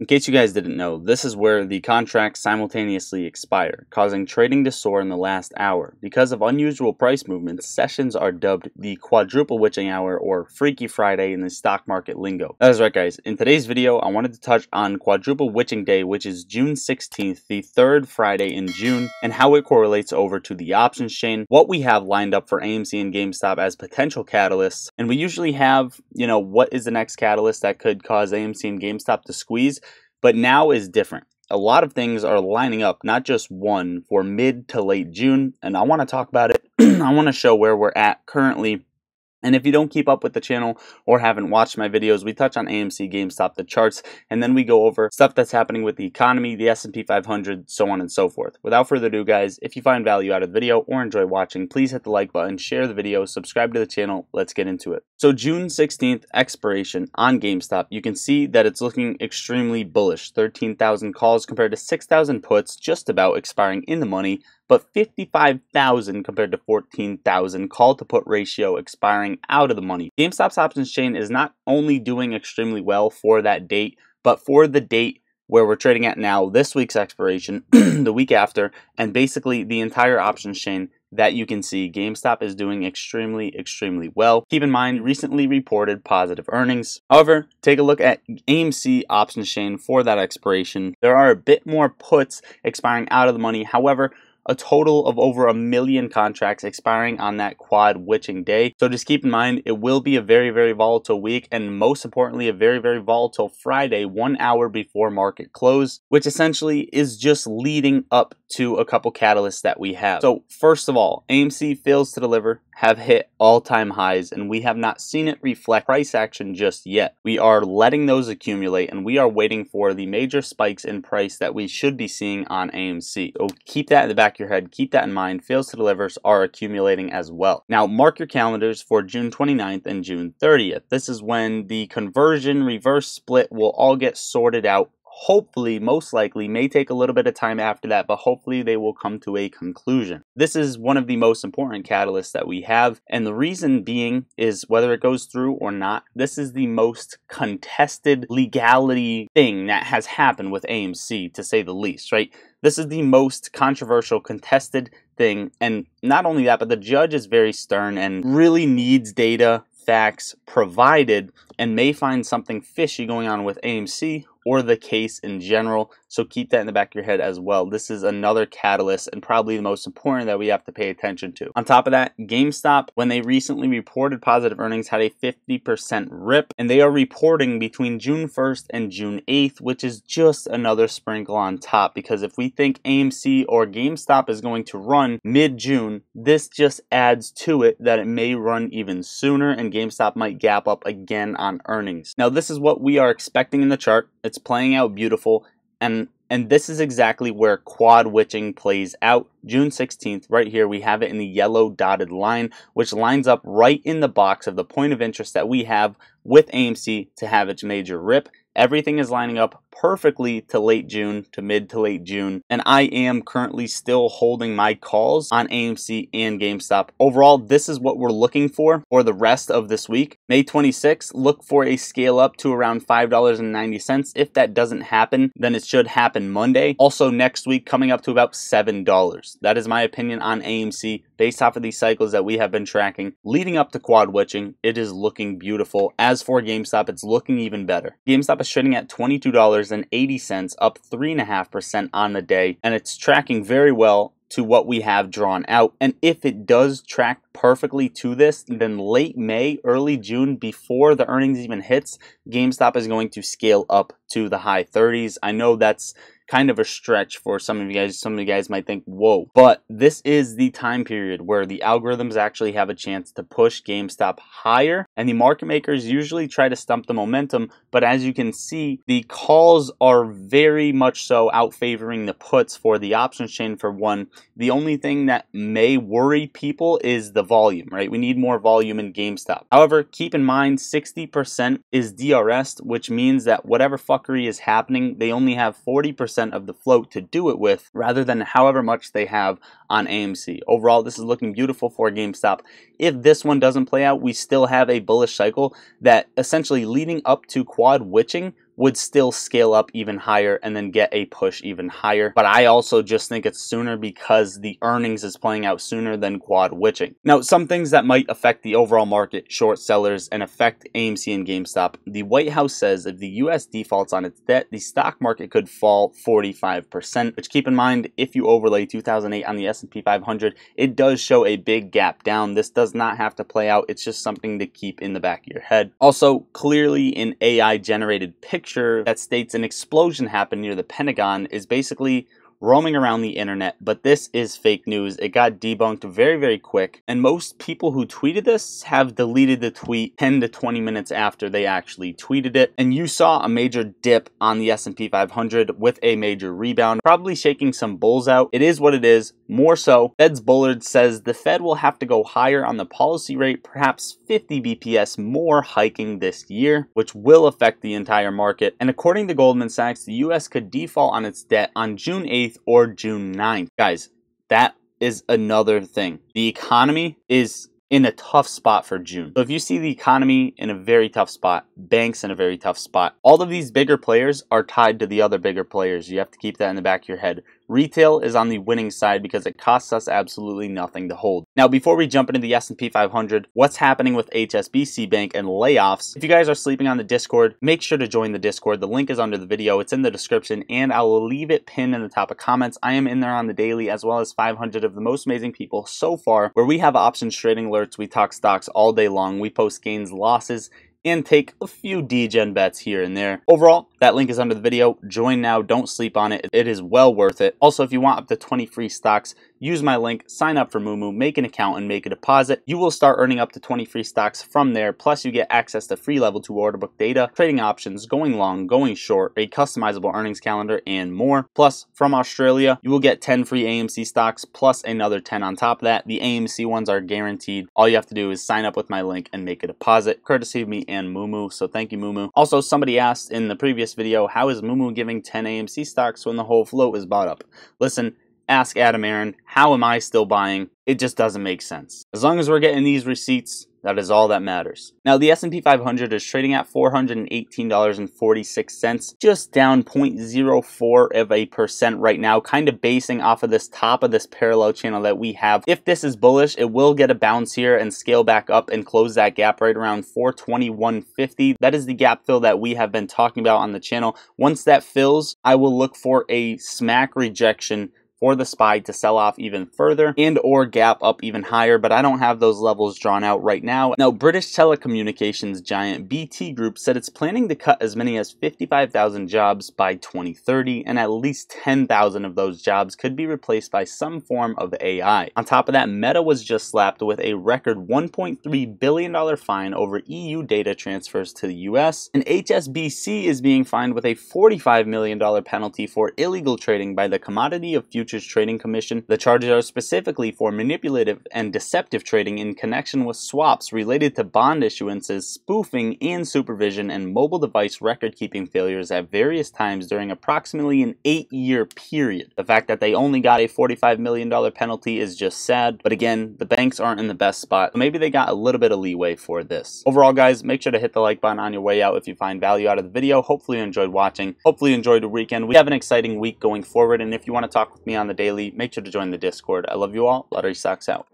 In case you guys didn't know, this is where the contracts simultaneously expire, causing trading to soar in the last hour. Because of unusual price movements, sessions are dubbed the Quadruple Witching Hour or Freaky Friday in the stock market lingo. That is right, guys. In today's video, I wanted to touch on Quadruple Witching Day, which is June 16th, the third Friday in June, and how it correlates over to the options chain, what we have lined up for AMC and GameStop as potential catalysts, and we usually have, you know, what is the next catalyst that could cause AMC and GameStop to squeeze. But now is different. A lot of things are lining up, not just one, for mid to late June, and I want to talk about it. I want to show where we're at currently. And if you don't keep up with the channel or haven't watched my videos, we touch on AMC, GameStop, the charts, and then we go over stuff that's happening with the economy, the S&P 500, so on and so forth. Without further ado, guys, if you find value out of the video or enjoy watching, please hit the like button, share the video, subscribe to the channel. Let's get into it. So June 16th expiration on GameStop, you can see that it's looking extremely bullish. 13,000 calls compared to 6,000 puts, just about expiring in the money, but 55,000 compared to 14,000 call to put ratio expiring out of the money. GameStop's options chain is not only doing extremely well for that date, but for the date where we're trading at now, this week's expiration, the week after, and basically the entire options chain that you can see, GameStop is doing extremely, extremely well. Keep in mind, recently reported positive earnings. However, take a look at AMC options chain for that expiration. There are a bit more puts expiring out of the money. However, a total of over 1 million contracts expiring on that quad witching day. So just keep in mind, it will be a very, very volatile week, and most importantly, a very, very volatile Friday, 1 hour before market close, which essentially is just leading up to a couple catalysts that we have. So first of all, AMC fails to deliver, have hit all-time highs, and we have not seen it reflect price action just yet. We are letting those accumulate, and we are waiting for the major spikes in price that we should be seeing on AMC. So keep that in the back of your head, keep that in mind. Fails to delivers are accumulating as well. Now mark your calendars for June 29th and June 30th. This is when the conversion reverse split will all get sorted out. Hopefully, most likely, may take a little bit of time after that, but hopefully they will come to a conclusion. This is one of the most important catalysts that we have, and the reason being is whether it goes through or not, this is the most contested legality thing that has happened with AMC, to say the least, right? This is the most controversial, contested thing, and not only that, but the judge is very stern and really needs data, facts provided, and may find something fishy going on with AMC or the case in general. So keep that in the back of your head as well. This is another catalyst and probably the most important that we have to pay attention to. On top of that, GameStop, when they recently reported positive earnings, had a 50% rip, and they are reporting between June 1st and June 8th, which is just another sprinkle on top, because if we think AMC or GameStop is going to run mid-June, this just adds to it that it may run even sooner, and GameStop might gap up again on earnings. Now, this is what we are expecting in the chart. It's playing out beautiful, and this is exactly where quad witching plays out. June 16th, right here, we have it in the yellow dotted line, which lines up right in the box of the point of interest that we have with AMC to have its major rip. Everything is lining up perfectly to late June, to mid to late June, and I am currently still holding my calls on AMC and GameStop. Overall, this is what we're looking for the rest of this week. May 26th, look for a scale up to around $5.90. If that doesn't happen, then it should happen Monday. Also next week, coming up to about $7. That is my opinion on AMC based off of these cycles that we have been tracking. Leading up to quad witching, it is looking beautiful. As for GameStop, it's looking even better. GameStop is trading at $22.80, up 3.5% on the day, and it's tracking very well to what we have drawn out. And if it does track perfectly to this, then late May, early June, before the earnings even hits, GameStop is going to scale up to the high 30s. I know that's kind of a stretch for some of you guys. Some of you guys might think, whoa, but this is the time period where the algorithms actually have a chance to push GameStop higher, and the market makers usually try to stump the momentum, but as you can see, the calls are very much so out favoring the puts for the options chain for one. The only thing that may worry people is the volume, right? We need more volume in GameStop. However, keep in mind 60% is DRS'd, which means that whatever fuckery is happening, they only have 40% of the float to do it with, rather than however much they have on AMC. Overall, this is looking beautiful for GameStop. If this one doesn't play out, we still have a bullish cycle that essentially leading up to quad witching would still scale up even higher and then get a push even higher. But I also just think it's sooner because the earnings is playing out sooner than quad witching. Now, some things that might affect the overall market, short sellers, and affect AMC and GameStop. The White House says if the U.S. defaults on its debt, the stock market could fall 45%, which, keep in mind, if you overlay 2008 on the S&P 500, it does show a big gap down. This does not have to play out. It's just something to keep in the back of your head. Also, clearly an AI-generated picture that states an explosion happened near the Pentagon is basically roaming around the internet, but this is fake news. It got debunked very, very quick, and most people who tweeted this have deleted the tweet 10 to 20 minutes after they actually tweeted it. And you saw a major dip on the S&P 500 with a major rebound, probably shaking some bulls out. It is what it is. More so, Fed's Bullard says the Fed will have to go higher on the policy rate, perhaps 50 BPS more hiking this year, which will affect the entire market. And according to Goldman Sachs, the U.S. could default on its debt on June 8th or June 9th. Guys, that is another thing. The economy is in a tough spot for June. So if you see the economy in a very tough spot, banks in a very tough spot, all of these bigger players are tied to the other bigger players. You have to keep that in the back of your head. Retail is on the winning side because it costs us absolutely nothing to hold. Now, before we jump into the S&P 500, what's happening with HSBC Bank and layoffs? If you guys are sleeping on the Discord, make sure to join the Discord. The link is under the video. It's in the description, and I'll leave it pinned in the top of comments. I am in there on the daily, as well as 500 of the most amazing people so far, where we have options trading alerts. We talk stocks all day long. We post gains, losses, and take a few degen bets here and there. Overall, that link is under the video. Join now. Don't sleep on it. It is well worth it. Also, if you want up to 20 free stocks, use my link, sign up for Moomoo, make an account, and make a deposit. You will start earning up to 20 free stocks from there. Plus, you get access to free level 2 order book data, trading options, going long, going short, a customizable earnings calendar, and more. Plus, from Australia, you will get 10 free AMC stocks, plus another 10 on top of that. The AMC ones are guaranteed. All you have to do is sign up with my link and make a deposit, courtesy of me and Moomoo. So thank you, Moomoo. Also, somebody asked in the previous video, how is Moomoo giving 10 AMC stocks when the whole float is bought up? Listen, ask Adam Aaron, how am I still buying? It just doesn't make sense. As long as we're getting these receipts, that is all that matters. Now, the S&P 500 is trading at $418.46, just down 0.04% right now, kind of basing off of this top of this parallel channel that we have. If this is bullish, it will get a bounce here and scale back up and close that gap right around 421.50. That is the gap fill that we have been talking about on the channel. Once that fills, I will look for a smack rejection for the SPY to sell off even further and or gap up even higher, but I don't have those levels drawn out right now. Now, British telecommunications giant BT Group said it's planning to cut as many as 55,000 jobs by 2030, and at least 10,000 of those jobs could be replaced by some form of AI. On top of that, Meta was just slapped with a record $1.3 billion fine over EU data transfers to the US, and HSBC is being fined with a $45 million penalty for illegal trading by the Commodity of Futures Trading Commission. The charges are specifically for manipulative and deceptive trading in connection with swaps related to bond issuances, spoofing and supervision, and mobile device record-keeping failures at various times during approximately an 8-year period. The fact that they only got a $45 million penalty is just sad, but again, the banks aren't in the best spot, so maybe they got a little bit of leeway for this. Overall, guys, make sure to hit the like button on your way out if you find value out of the video. Hopefully you enjoyed watching. Hopefully you enjoyed the weekend. We have an exciting week going forward, and if you want to talk with me on the daily, make sure to join the Discord. I love you all. Lottery stocks out.